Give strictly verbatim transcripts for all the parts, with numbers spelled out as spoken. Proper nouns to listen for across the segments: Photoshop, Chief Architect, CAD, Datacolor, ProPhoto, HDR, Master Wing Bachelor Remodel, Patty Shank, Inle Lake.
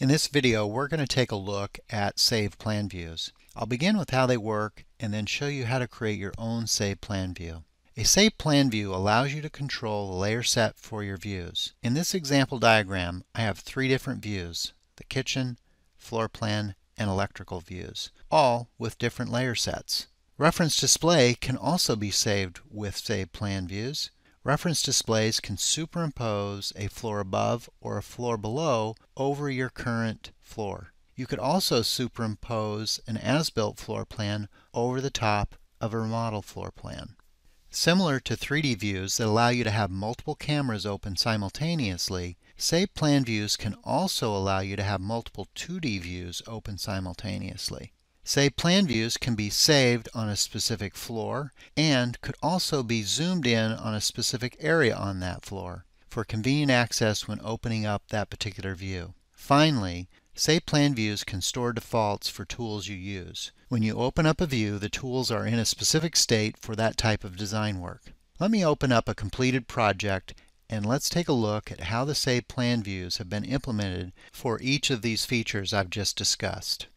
In this video, we're going to take a look at Save Plan Views. I'll begin with how they work and then show you how to create your own Save Plan View. A Save Plan View allows you to control the layer set for your views. In this example diagram, I have three different views: the kitchen, floor plan, and electrical views, all with different layer sets. Reference display can also be saved with Save Plan Views. Reference displays can superimpose a floor above or a floor below over your current floor. You could also superimpose an as-built floor plan over the top of a remodel floor plan. Similar to three D views that allow you to have multiple cameras open simultaneously, Save Plan Views can also allow you to have multiple two D views open simultaneously. Save Plan Views can be saved on a specific floor and could also be zoomed in on a specific area on that floor for convenient access when opening up that particular view. Finally, Save Plan Views can store defaults for tools you use. When you open up a view, the tools are in a specific state for that type of design work. Let me open up a completed project and let's take a look at how the Save Plan Views have been implemented for each of these features I've just discussed.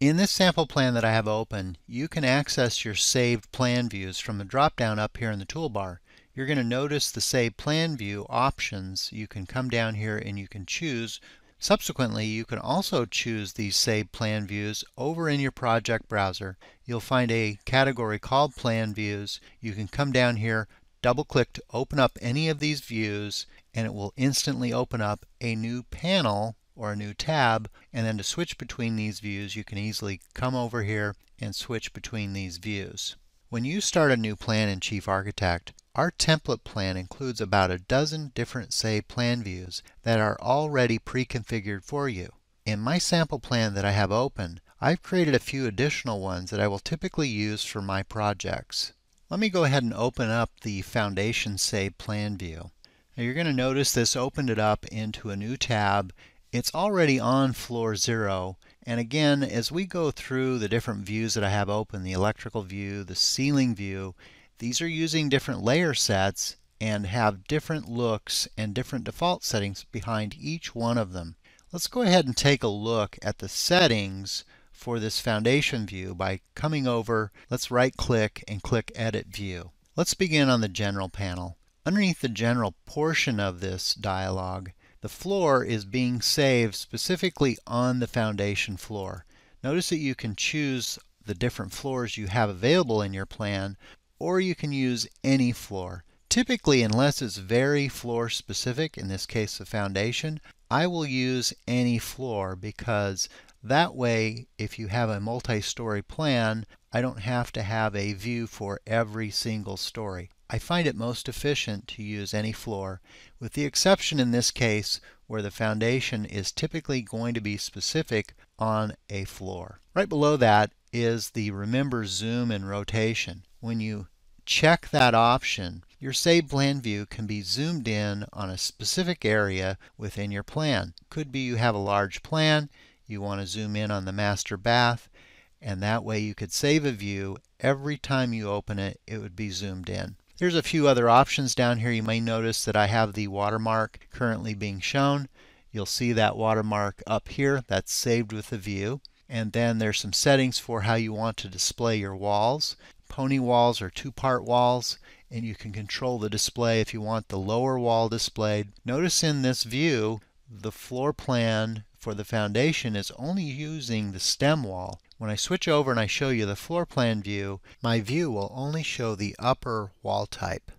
In this sample plan that I have open, you can access your saved plan views from the drop-down up here in the toolbar. You're going to notice the Save Plan View options. You can come down here and you can choose. Subsequently, you can also choose these Save Plan Views over in your project browser. You'll find a category called Plan Views. You can come down here, double-click to open up any of these views, and it will instantly open up a new panel or a new tab, and then to switch between these views you can easily come over here and switch between these views. When you start a new plan in Chief Architect, our template plan includes about a dozen different Save Plan Views that are already pre-configured for you. In my sample plan that I have open, I've created a few additional ones that I will typically use for my projects. Let me go ahead and open up the Foundation Save Plan View. Now you're going to notice this opened it up into a new tab. It's already on floor zero, and again, as we go through the different views that I have open, the electrical view, the ceiling view, these are using different layer sets and have different looks and different default settings behind each one of them. Let's go ahead and take a look at the settings for this foundation view by coming over. Let's right-click and click Edit View. Let's begin on the General panel. Underneath the General portion of this dialog, the floor is being saved specifically on the foundation floor. Notice that you can choose the different floors you have available in your plan, or you can use any floor. Typically, unless it's very floor specific, in this case the foundation, I will use any floor, because that way if you have a multi-story plan, I don't have to have a view for every single story. I find it most efficient to use any floor, with the exception in this case where the foundation is typically going to be specific on a floor. Right below that is the Remember Zoom and Rotation. When you check that option, your Save Plan View can be zoomed in on a specific area within your plan. Could be you have a large plan, you want to zoom in on the master bath, and that way you could save a view. Every time you open it, it would be zoomed in. There's a few other options down here. You may notice that I have the watermark currently being shown. You'll see that watermark up here. That's saved with the view. And then there's some settings for how you want to display your walls. Pony walls or two-part walls. And you can control the display if you want the lower wall displayed. Notice in this view, the floor plan for the foundation is only using the stem wall. When I switch over and I show you the floor plan view, my view will only show the upper wall type.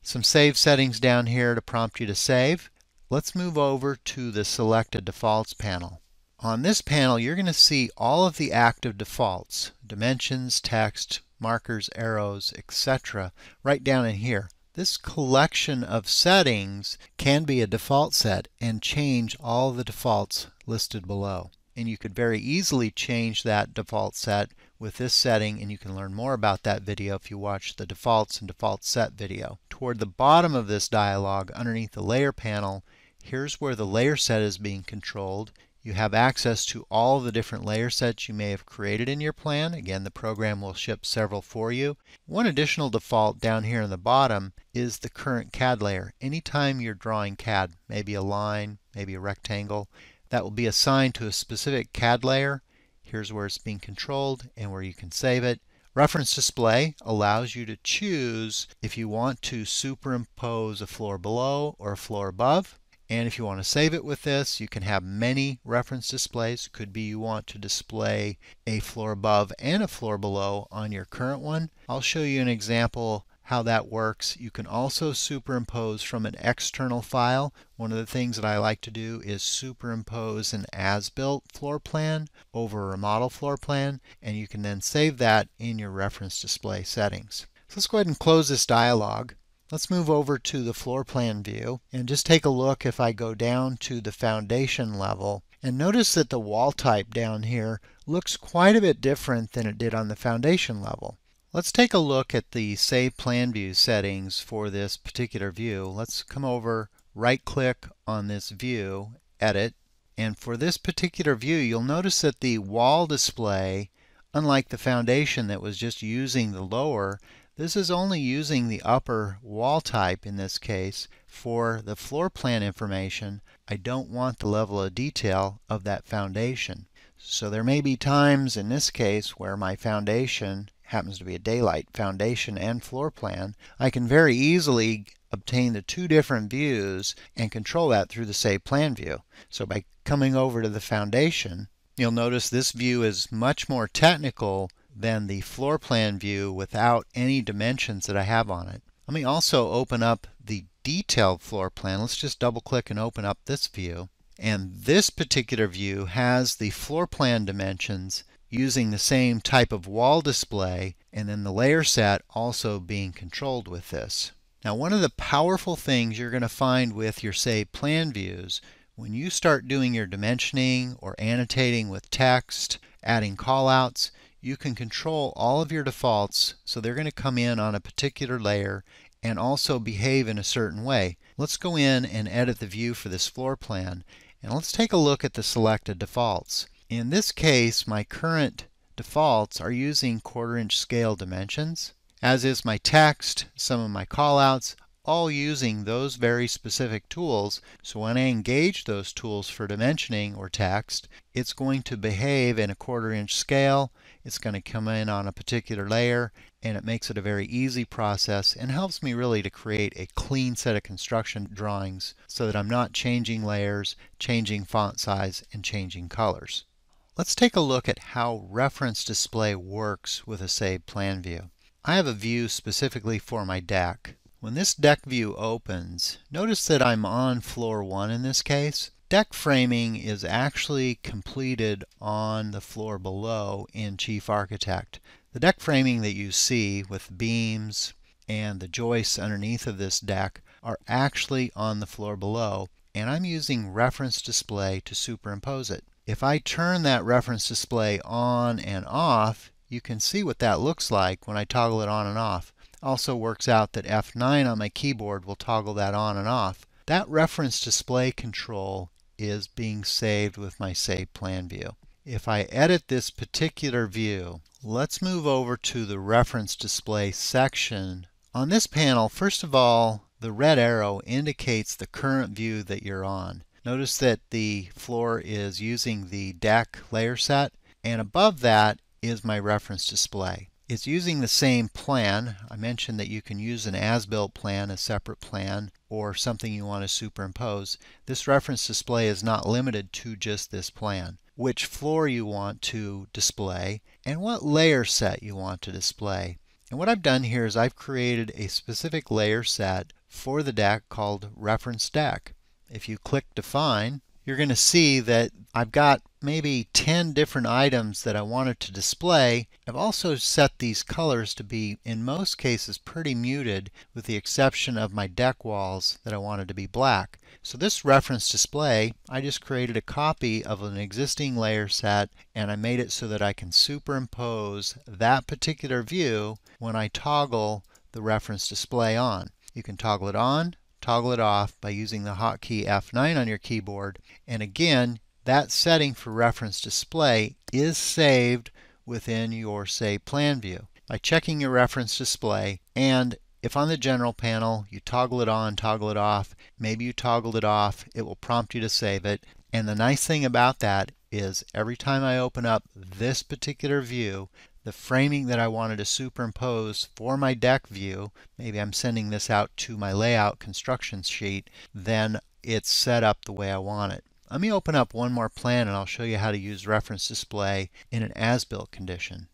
Some save settings down here to prompt you to save. Let's move over to the Selected Defaults panel. On this panel, you're going to see all of the active defaults, dimensions, text, markers, arrows, et cetera, right down in here. This collection of settings can be a default set and change all the defaults listed below. And you could very easily change that default set with this setting, and you can learn more about that video if you watch the defaults and default set video. Toward the bottom of this dialog, underneath the layer panel, here's where the layer set is being controlled. You have access to all the different layer sets you may have created in your plan. Again, the program will ship several for you. One additional default down here in the bottom is the current C A D layer. Anytime you're drawing C A D, maybe a line, maybe a rectangle, that will be assigned to a specific C A D layer. Here's where it's being controlled and where you can save it. Reference display allows you to choose if you want to superimpose a floor below or a floor above. And if you want to save it with this, you can have many reference displays. Could be you want to display a floor above and a floor below on your current one. I'll show you an example how that works. You can also superimpose from an external file. One of the things that I like to do is superimpose an as-built floor plan over a remodel floor plan, and you can then save that in your reference display settings. So let's go ahead and close this dialog. Let's move over to the floor plan view and just take a look if I go down to the foundation level. And notice that the wall type down here looks quite a bit different than it did on the foundation level. Let's take a look at the Save Plan View settings for this particular view. Let's come over, right-click on this view, Edit. And for this particular view, you'll notice that the wall display, unlike the foundation that was just using the lower, this is only using the upper wall type in this case for the floor plan information. I don't want the level of detail of that foundation. So there may be times in this case where my foundation happens to be a daylight foundation and floor plan. I can very easily obtain the two different views and control that through the Save Plan View. So by coming over to the foundation, you'll notice this view is much more technical than the floor plan view without any dimensions that I have on it. Let me also open up the detailed floor plan. Let's just double click and open up this view. And this particular view has the floor plan dimensions using the same type of wall display, and then the layer set also being controlled with this. Now, one of the powerful things you're going to find with your Save Plan Views, when you start doing your dimensioning or annotating with text, adding callouts, you can control all of your defaults, so they're going to come in on a particular layer and also behave in a certain way. Let's go in and edit the view for this floor plan, and let's take a look at the selected defaults. In this case, my current defaults are using quarter-inch scale dimensions, as is my text, some of my callouts, all using those very specific tools. So when I engage those tools for dimensioning or text, it's going to behave in a quarter-inch scale. It's going to come in on a particular layer, and it makes it a very easy process and helps me really to create a clean set of construction drawings so that I'm not changing layers, changing font size, and changing colors. Let's take a look at how reference display works with a Save Plan View. I have a view specifically for my deck. When this deck view opens, notice that I'm on floor one in this case. Deck framing is actually completed on the floor below in Chief Architect. The deck framing that you see with beams and the joists underneath of this deck are actually on the floor below, and I'm using reference display to superimpose it. If I turn that reference display on and off, you can see what that looks like when I toggle it on and off. Also works out that F nine on my keyboard will toggle that on and off. That reference display control is being saved with my Save Plan View. If I edit this particular view, let's move over to the reference display section. On this panel, first of all, the red arrow indicates the current view that you're on. Notice that the floor is using the deck layer set, and above that is my reference display. It's using the same plan. I mentioned that you can use an as-built plan, a separate plan, or something you want to superimpose. This reference display is not limited to just this plan. Which floor you want to display, and what layer set you want to display. And what I've done here is I've created a specific layer set for the deck called Reference Deck. If you click Define, you're going to see that I've got maybe ten different items that I wanted to display. I've also set these colors to be, in most cases, pretty muted, with the exception of my deck walls that I wanted to be black. So this reference display, I just created a copy of an existing layer set, and I made it so that I can superimpose that particular view when I toggle the reference display on. You can toggle it on, toggle it off by using the hotkey F nine on your keyboard, and again, that setting for reference display is saved within your Save Plan View by checking your reference display. And if on the general panel you toggle it on, toggle it off, maybe you toggled it off, it will prompt you to save it. And the nice thing about that is every time I open up this particular view, the framing that I wanted to superimpose for my deck view, maybe I'm sending this out to my layout construction sheet, then it's set up the way I want it. Let me open up one more plan and I'll show you how to use reference display in an as-built condition.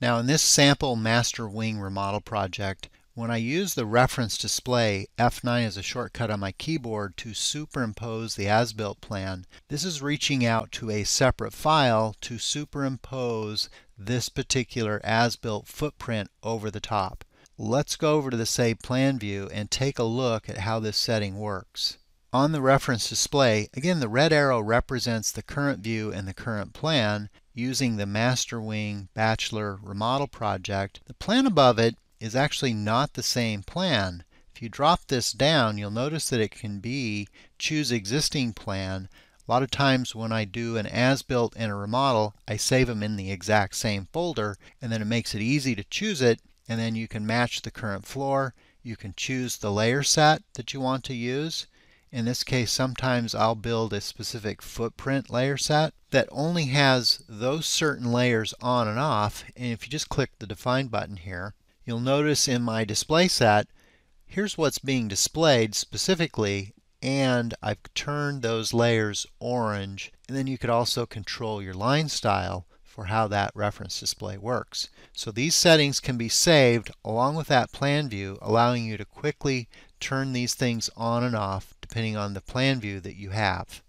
Now in this sample Master Wing remodel project, when I use the reference display, F nine is a shortcut on my keyboard to superimpose the as-built plan. This is reaching out to a separate file to superimpose this particular as-built footprint over the top. Let's go over to the Save Plan view and take a look at how this setting works. On the reference display, again the red arrow represents the current view and the current plan using the Master Wing Bachelor Remodel project. The plan above it is actually not the same plan. If you drop this down, you'll notice that it can be choose existing plan. A lot of times when I do an as-built and a remodel, I save them in the exact same folder, and then it makes it easy to choose it, and then you can match the current floor. You can choose the layer set that you want to use. In this case, sometimes I'll build a specific footprint layer set that only has those certain layers on and off, and if you just click the Define button here, you'll notice in my display set, here's what's being displayed specifically, and I've turned those layers orange. And then you could also control your line style for how that reference display works. So these settings can be saved along with that plan view, allowing you to quickly turn these things on and off depending on the plan view that you have.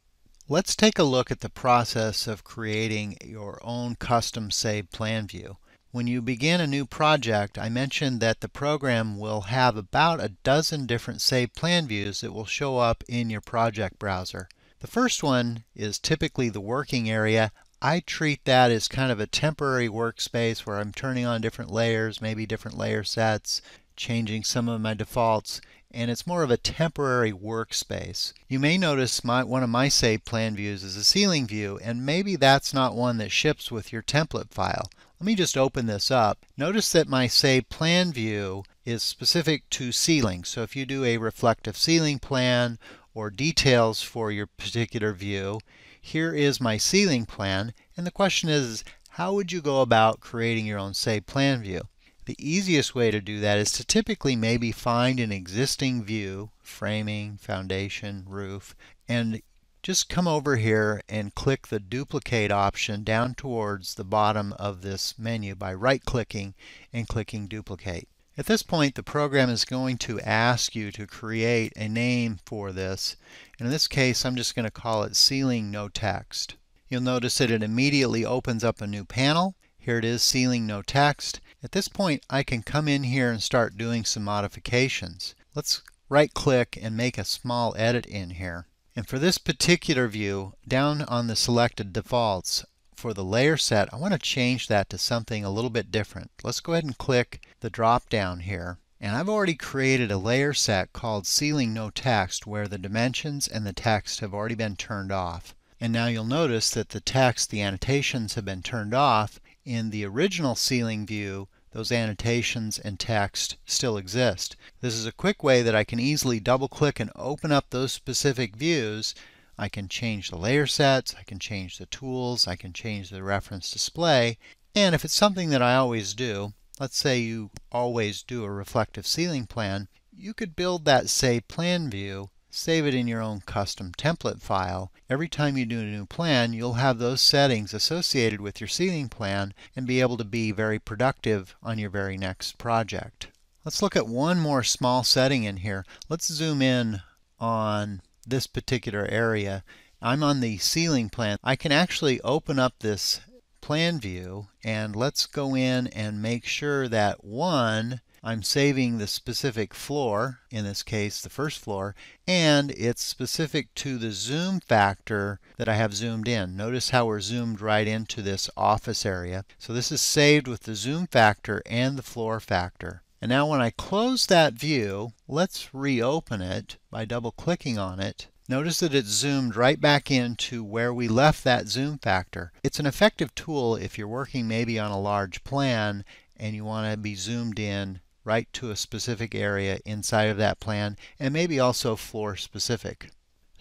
Let's take a look at the process of creating your own custom saved plan view. When you begin a new project, I mentioned that the program will have about a dozen different saved plan views that will show up in your project browser. The first one is typically the working area. I treat that as kind of a temporary workspace where I'm turning on different layers, maybe different layer sets, changing some of my defaults, and it's more of a temporary workspace. You may notice my, one of my saved plan views is a ceiling view, and maybe that's not one that ships with your template file. Let me just open this up. Notice that my saved plan view is specific to ceiling. So if you do a reflective ceiling plan or details for your particular view, here is my ceiling plan, and the question is, how would you go about creating your own saved plan view? The easiest way to do that is to typically maybe find an existing view, framing, foundation, roof, and just come over here and click the duplicate option down towards the bottom of this menu by right-clicking and clicking duplicate. At this point, the program is going to ask you to create a name for this, and in this case I'm just going to call it Ceiling No Text. You'll notice that it immediately opens up a new panel. Here it is, Ceiling No Text. At this point, I can come in here and start doing some modifications. Let's right-click and make a small edit in here. And for this particular view, down on the selected defaults, for the layer set, I want to change that to something a little bit different. Let's go ahead and click the drop-down here. And I've already created a layer set called Ceiling No Text, where the dimensions and the text have already been turned off. And now you'll notice that the text, the annotations, have been turned off. In the original ceiling view, those annotations and text still exist. This is a quick way that I can easily double-click and open up those specific views. I can change the layer sets, I can change the tools, I can change the reference display, and if it's something that I always do, let's say you always do a reflective ceiling plan, you could build that saved plan view, save it in your own custom template file. Every time you do a new plan, you'll have those settings associated with your ceiling plan and be able to be very productive on your very next project. Let's look at one more small setting in here. Let's zoom in on this particular area. I'm on the ceiling plan. I can actually open up this plan view, and let's go in and make sure that one, I'm saving the specific floor, in this case the first floor, and it's specific to the zoom factor that I have zoomed in. Notice how we're zoomed right into this office area. So this is saved with the zoom factor and the floor factor. And now when I close that view, let's reopen it by double-clicking on it. Notice that it's zoomed right back into where we left that zoom factor. It's an effective tool if you're working maybe on a large plan and you want to be zoomed in right to a specific area inside of that plan, and maybe also floor specific.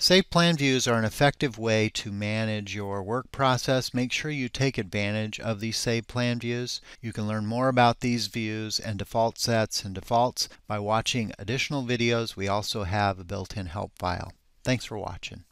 Saved plan views are an effective way to manage your work process. Make sure you take advantage of these saved plan views. You can learn more about these views and default sets and defaults by watching additional videos. We also have a built-in help file. Thanks for watching.